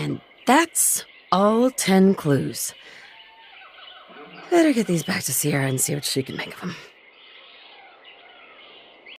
And that's all 10 clues. Better get these back to Sierra and see what she can make of them.